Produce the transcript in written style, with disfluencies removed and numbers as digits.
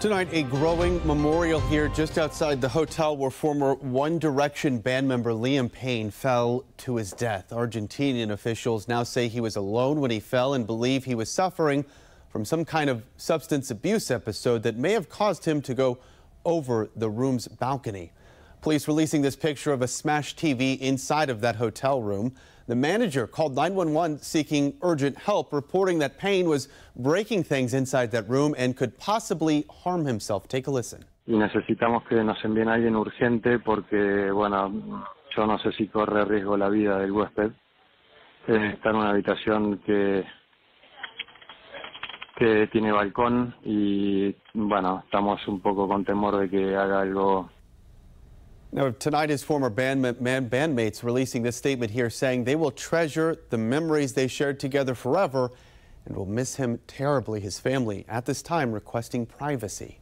Tonight, a growing memorial here just outside the hotel where former One Direction band member Liam Payne fell to his death. Argentinian officials now say he was alone when he fell and believe he was suffering from some kind of substance abuse episode that may have caused him to go over the room's balcony. Police releasing this picture of a smashed TV inside of that hotel room. The manager called 911 seeking urgent help, reporting that Payne was breaking things inside that room and could possibly harm himself. Take a listen. Necesitamos que nos envíen a alguien urgente porque, bueno, yo no sé si corre riesgo la vida del huésped. Está en una habitación que tiene balcón y, bueno, estamos un poco con temor de que haga algo. Now, tonight, his former bandmates releasing this statement here saying they will treasure the memories they shared together forever and will miss him terribly, his family at this time requesting privacy.